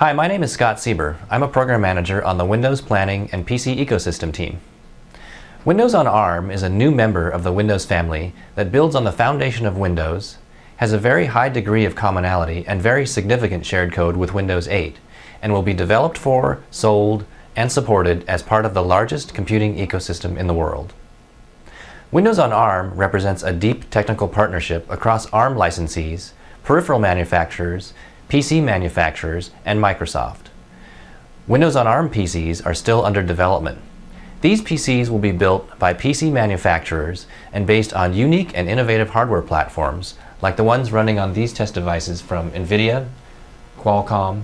Hi, my name is Scott Sieber. I'm a program manager on the Windows Planning and PC Ecosystem team. Windows on ARM is a new member of the Windows family that builds on the foundation of Windows, has a very high degree of commonality and very significant shared code with Windows 8, and will be developed for, sold, and supported as part of the largest computing ecosystem in the world. Windows on ARM represents a deep technical partnership across ARM licensees, peripheral manufacturers, PC manufacturers, and Microsoft. Windows on ARM PCs are still under development. These PCs will be built by PC manufacturers and based on unique and innovative hardware platforms like the ones running on these test devices from NVIDIA, Qualcomm,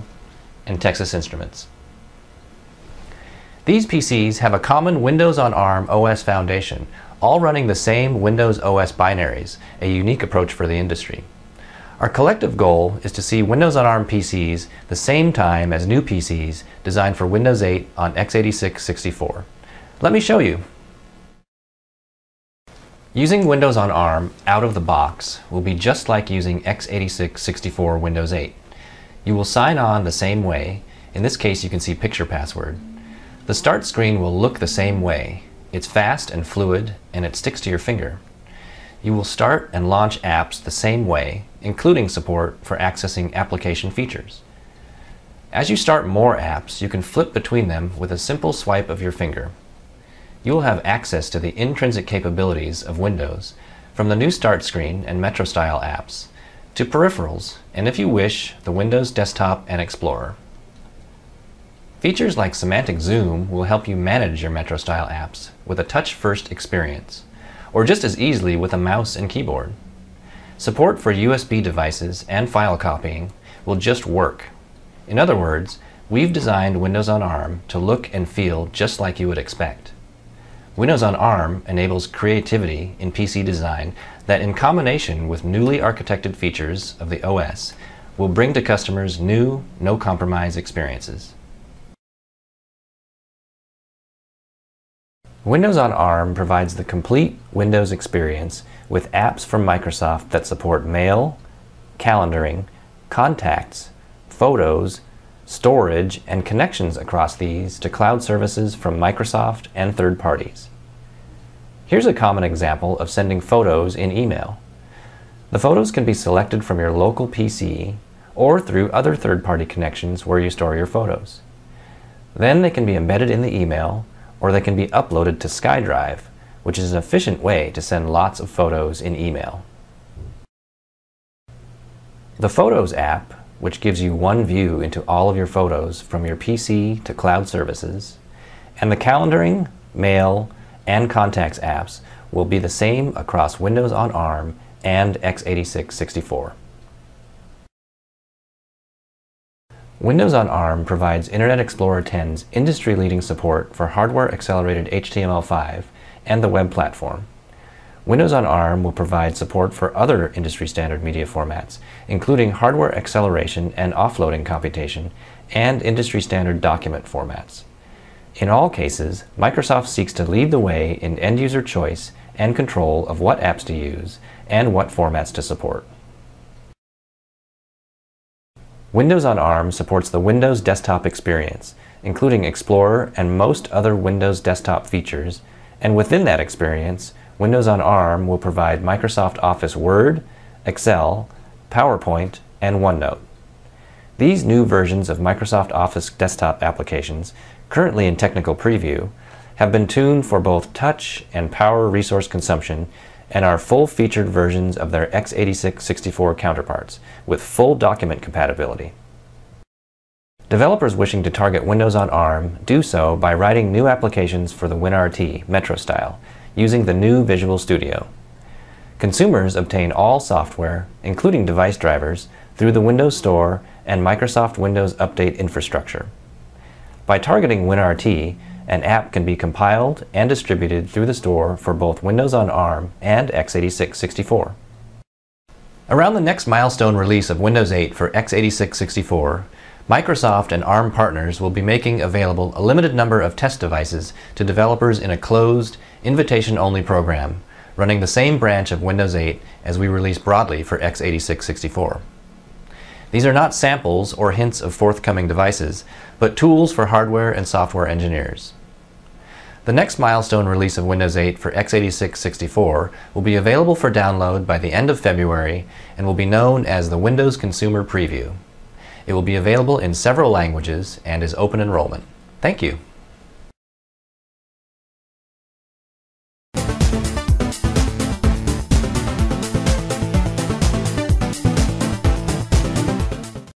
and Texas Instruments. These PCs have a common Windows on ARM OS foundation, all running the same Windows OS binaries, a unique approach for the industry. Our collective goal is to see Windows on ARM PCs the same time as new PCs designed for Windows 8 on x86-64. Let me show you. Using Windows on ARM out of the box will be just like using x86-64 Windows 8. You will sign on the same way. In this case, you can see picture password. The start screen will look the same way. It's fast and fluid, and it sticks to your finger. You will start and launch apps the same way, including support for accessing application features. As you start more apps, you can flip between them with a simple swipe of your finger. You will have access to the intrinsic capabilities of Windows, from the new Start screen and Metro-style apps, to peripherals, and if you wish, the Windows Desktop and Explorer. Features like Semantic Zoom will help you manage your Metro-style apps with a touch-first experience, or just as easily with a mouse and keyboard. Support for USB devices and file copying will just work. In other words, we've designed Windows on ARM to look and feel just like you would expect. Windows on ARM enables creativity in PC design that, in combination with newly architected features of the OS, will bring to customers new, no-compromise experiences. Windows on ARM provides the complete Windows experience with apps from Microsoft that support mail, calendaring, contacts, photos, storage, and connections across these to cloud services from Microsoft and third parties. Here's a common example of sending photos in email. The photos can be selected from your local PC or through other third-party connections where you store your photos. Then they can be embedded in the email, or they can be uploaded to SkyDrive, which is an efficient way to send lots of photos in email. The Photos app, which gives you one view into all of your photos from your PC to cloud services, and the calendaring, mail, and contacts apps will be the same across Windows on ARM and x86-64. Windows on ARM provides Internet Explorer 10's industry-leading support for hardware-accelerated HTML5 and the web platform. Windows on ARM will provide support for other industry-standard media formats, including hardware acceleration and offloading computation, and industry-standard document formats. In all cases, Microsoft seeks to lead the way in end-user choice and control of what apps to use and what formats to support. Windows on ARM supports the Windows desktop experience, including Explorer and most other Windows desktop features, and within that experience, Windows on ARM will provide Microsoft Office Word, Excel, PowerPoint, and OneNote. These new versions of Microsoft Office desktop applications, currently in technical preview, have been tuned for both touch and power resource consumption and are full-featured versions of their x86-64 counterparts with full document compatibility. Developers wishing to target Windows on ARM do so by writing new applications for the WinRT Metro style, using the new Visual Studio. Consumers obtain all software, including device drivers, through the Windows Store and Microsoft Windows Update infrastructure. By targeting WinRT, an app can be compiled and distributed through the store for both Windows on ARM and x86-64. Around the next milestone release of Windows 8 for x86-64, Microsoft and ARM partners will be making available a limited number of test devices to developers in a closed, invitation-only program, running the same branch of Windows 8 as we release broadly for x86-64. These are not samples or hints of forthcoming devices, but tools for hardware and software engineers. The next milestone release of Windows 8 for x86-64 will be available for download by the end of February and will be known as the Windows Consumer Preview. It will be available in several languages and is open enrollment. Thank you.